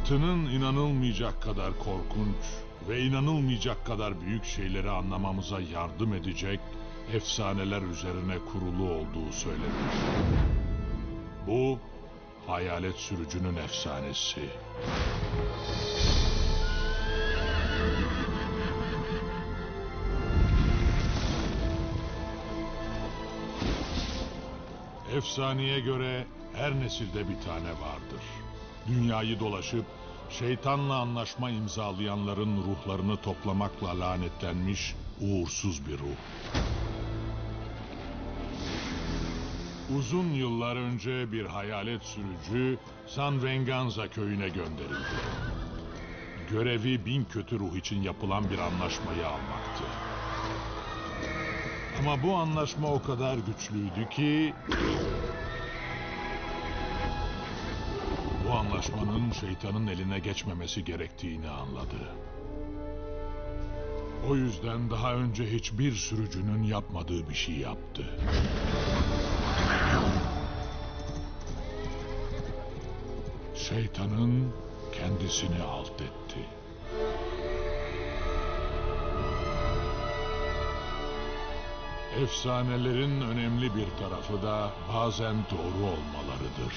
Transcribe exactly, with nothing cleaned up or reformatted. Bahtının inanılmayacak kadar korkunç ve inanılmayacak kadar büyük şeyleri anlamamıza yardım edecek efsaneler üzerine kurulu olduğu söylenir. Bu, hayalet sürücünün efsanesi. Efsaneye göre her nesilde bir tane vardır. Dünyayı dolaşıp şeytanla anlaşma imzalayanların ruhlarını toplamakla lanetlenmiş uğursuz bir ruh. Uzun yıllar önce bir hayalet sürücü San Venganza köyüne gönderildi. Görevi bin kötü ruh için yapılan bir anlaşmayı almaktı. Ama bu anlaşma o kadar güçlüydü ki... bu anlaşmanın şeytanın eline geçmemesi gerektiğini anladı. O yüzden daha önce hiçbir sürücünün yapmadığı bir şey yaptı. Şeytanın kendisini alt etti. Efsanelerin önemli bir tarafı da bazen doğru olmalarıdır.